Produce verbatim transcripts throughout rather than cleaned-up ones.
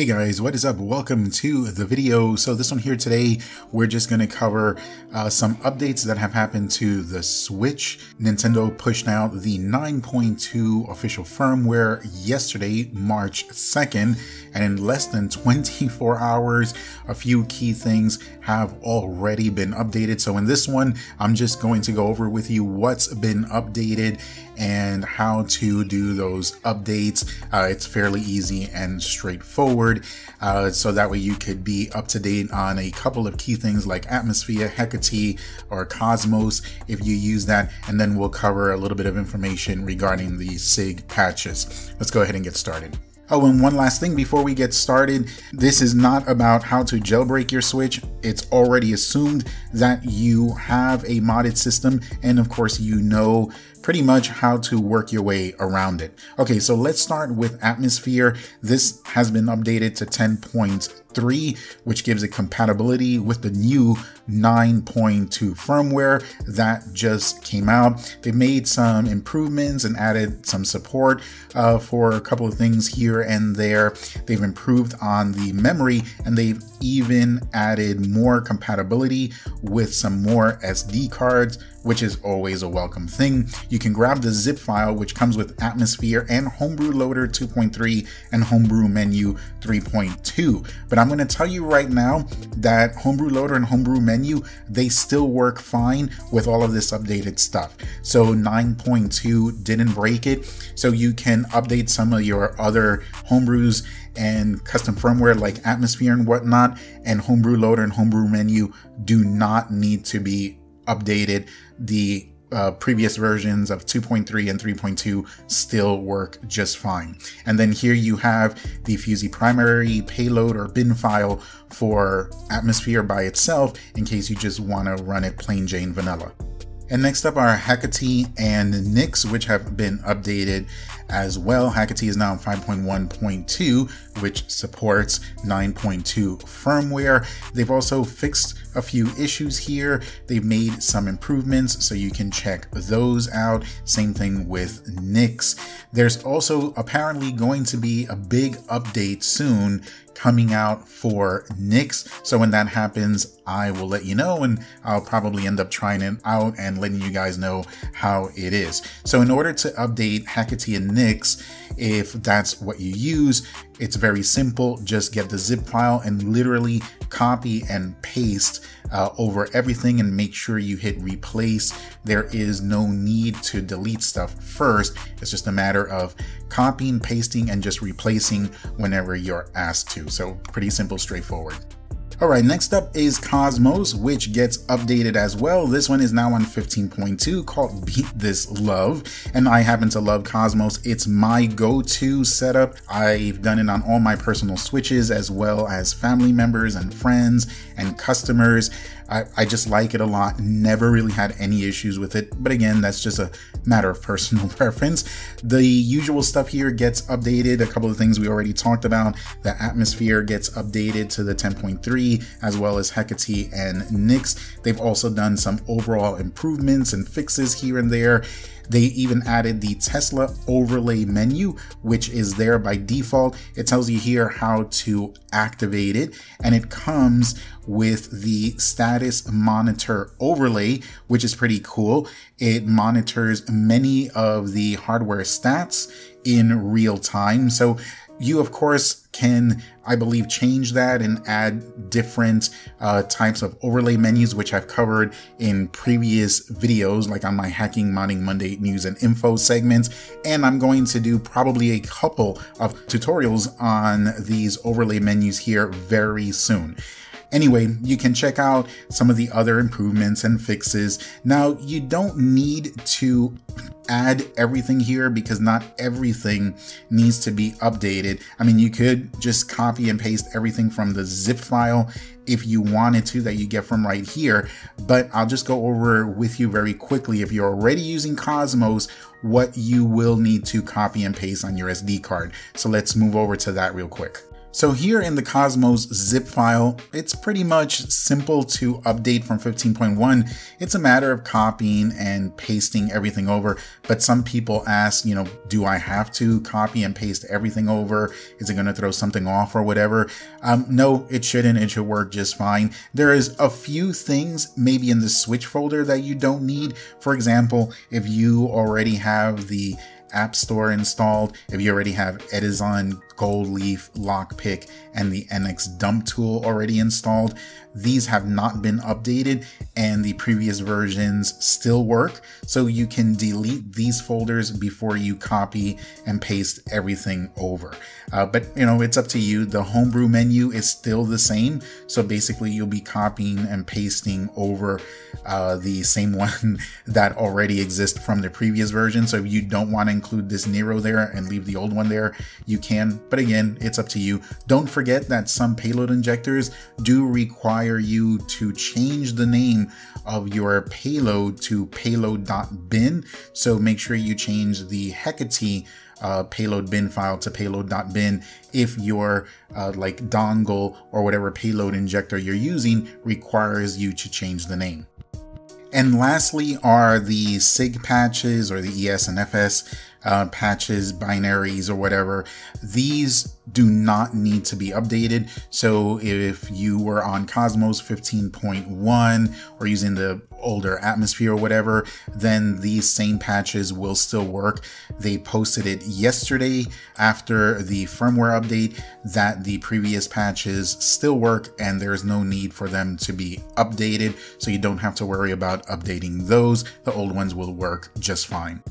Hey guys, what is up? Welcome to the video. So this one here today, we're just going to cover uh, some updates that have happened to the Switch. Nintendo pushed out the nine point two official firmware yesterday, March second, and in less than twenty-four hours, a few key things have already been updated. So in this one, I'm just going to go over with you what's been updated and how to do those updates. Uh, it's fairly easy and straightforward. Uh, so that way you could be up to date on a couple of key things like Atmosphere, Hekate, or Kosmos if you use that, and then we'll cover a little bit of information regarding the S I G patches. Let's go ahead and get started. Oh, and one last thing before we get started, this is not about how to jailbreak your Switch. It's already assumed that you have a modded system, and of course you know pretty much how to work your way around it. Okay, so let's start with Atmosphere. This has been updated to ten point three, which gives it compatibility with the new nine point two firmware that just came out. They made some improvements and added some support uh, for a couple of things here and there. They've improved on the memory, and they've even added more compatibility with some more S D cards, which is always a welcome thing. You can grab the zip file, which comes with Atmosphere and Homebrew Loader two point three and Homebrew Menu three point two. But I'm gonna tell you right now that Homebrew Loader and Homebrew Menu, they still work fine with all of this updated stuff. So nine point two didn't break it. So you can update some of your other homebrews and custom firmware like Atmosphere and whatnot, and Homebrew Loader and Homebrew Menu do not need to be updated. The uh, previous versions of two point three and three point two still work just fine. And then here you have the Fusey primary payload or bin file for Atmosphere by itself in case you just want to run it plain Jane vanilla. And next up are Hekate and Nyx, which have been updated as well. Hekate is now in five point one point two, which supports nine point two firmware. They've also fixed a few issues here. They've made some improvements, so you can check those out. Same thing with Nyx. There's also apparently going to be a big update soon coming out for Nyx. So when that happens, I will let you know, and I'll probably end up trying it out and letting you guys know how it is. So in order to update Hekate and Nyx, if that's what you use, it's very simple. Just get the zip file and literally copy and paste uh, over everything, and make sure you hit replace. There is no need to delete stuff first. It's just a matter of copying, pasting, and just replacing whenever you're asked to. So pretty simple, straightforward. All right, next up is Kosmos, which gets updated as well. This one is now on fifteen point two, called Beat This Love. And I happen to love Kosmos. It's my go-to setup. I've done it on all my personal Switches, as well as family members and friends and customers. I, I just like it a lot. Never really had any issues with it. But again, that's just a matter of personal preference. The usual stuff here gets updated. A couple of things we already talked about. The Atmosphere gets updated to the ten point three. As well as Hekate and Nyx. They've also done some overall improvements and fixes here and there. They even added the Tesla overlay menu, which is there by default. It tells you here how to activate it, and it comes with the status monitor overlay, which is pretty cool. It monitors many of the hardware stats in real time. So you, of course, can, I believe, change that and add different uh, types of overlay menus, which I've covered in previous videos, like on my Hacking Modding Monday news and info segments. And I'm going to do probably a couple of tutorials on these overlay menus here very soon. Anyway, you can check out some of the other improvements and fixes. Now, you don't need to add everything here because not everything needs to be updated. I mean, you could just copy and paste everything from the zip file if you wanted to that you get from right here, but I'll just go over with you very quickly. If you're already using Kosmos, what you will need to copy and paste on your S D card. So let's move over to that real quick. So here in the Kosmos zip file, it's pretty much simple to update from fifteen point one. It's a matter of copying and pasting everything over. But some people ask, you know, do I have to copy and paste everything over? Is it going to throw something off or whatever? Um, no, it shouldn't. It should work just fine. There is a few things maybe in the switch folder that you don't need. For example, if you already have the App Store installed, if you already have Edison, Goldleaf, Lockpick, and the N X Dump Tool already installed, these have not been updated and the previous versions still work. So you can delete these folders before you copy and paste everything over. Uh, but you know, it's up to you. The homebrew menu is still the same. So basically you'll be copying and pasting over uh, the same one that already exists from the previous version. So if you don't want to include this Nero there and leave the old one there, you can, but again, it's up to you. Don't forget that some payload injectors do require you to change the name of your payload to payload.bin. So make sure you change the Hekate uh, payload bin file to payload.bin if your uh, like dongle or whatever payload injector you're using requires you to change the name. And lastly are the sig patches or the E S and F S uh, patches, binaries or whatever. These do not need to be updated. So if you were on Kosmos fifteen point one or using the older Atmosphere or whatever, then these same patches will still work. They posted it yesterday after the firmware update that the previous patches still work and there's no need for them to be updated. So you don't have to worry about updating those. The old ones will work just fine.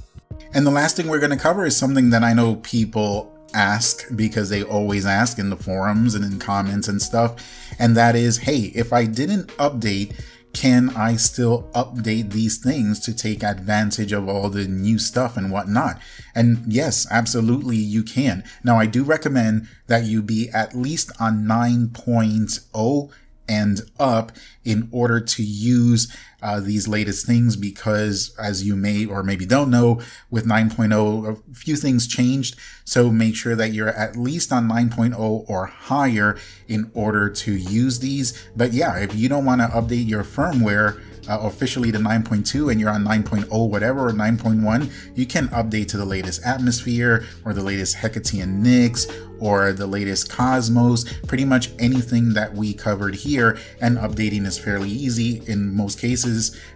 And the last thing we're going to cover is something that I know people ask, because they always ask in the forums and in comments and stuff, and that is, hey, if I didn't update, can I still update these things to take advantage of all the new stuff and whatnot? And yes, absolutely you can. Now I do recommend that you be at least on nine point oh and up in order to use uh, these latest things, because as you may or maybe don't know, with nine point oh, a few things changed. So make sure that you're at least on nine point oh or higher in order to use these. But yeah, if you don't want to update your firmware uh, officially to nine point two and you're on nine point oh whatever or nine point one, you can update to the latest Atmosphere or the latest Hekate and Nyx or the latest Kosmos, pretty much anything that we covered here. And updating is fairly easy in most cases.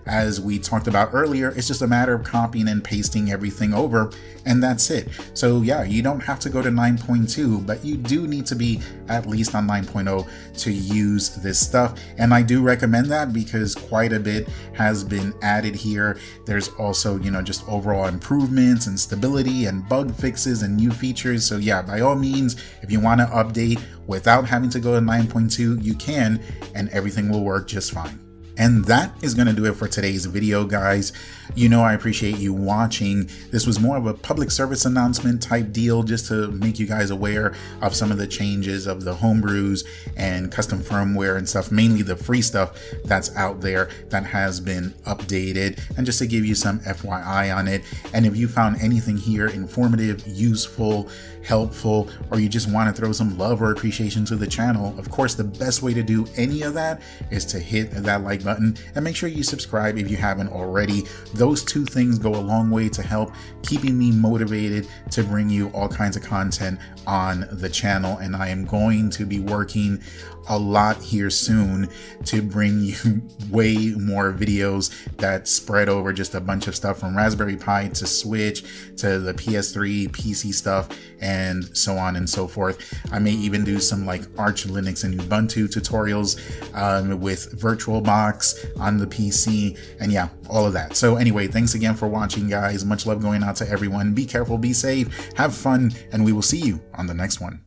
As we talked about earlier, it's just a matter of copying and pasting everything over, and that's it. So yeah, you don't have to go to nine point two, but you do need to be at least on nine point oh to use this stuff. And I do recommend that because quite a bit has been added here. There's also, you know, just overall improvements and stability and bug fixes and new features. So yeah, by all means, if you want to update without having to go to nine point two, you can, and everything will work just fine. And that is going to do it for today's video, guys. You know, I appreciate you watching. This was more of a public service announcement type deal, just to make you guys aware of some of the changes of the homebrews and custom firmware and stuff, mainly the free stuff that's out there that has been updated, and just to give you some F Y I on it. And if you found anything here informative, useful, helpful, or you just want to throw some love or appreciation to the channel, of course, the best way to do any of that is to hit that like button button and make sure you subscribe if you haven't already. Those two things go a long way to help keeping me motivated to bring you all kinds of content on the channel. And I am going to be working a lot here soon to bring you way more videos that spread over just a bunch of stuff from Raspberry Pi to Switch to the P S three, P C stuff, and so on and so forth. I may even do some like Arch Linux and Ubuntu tutorials um, with VirtualBox on the P C, and yeah, all of that. So anyway, thanks again for watching, guys. Much love going out to everyone. Be careful, be safe, have fun, and we will see you on the next one.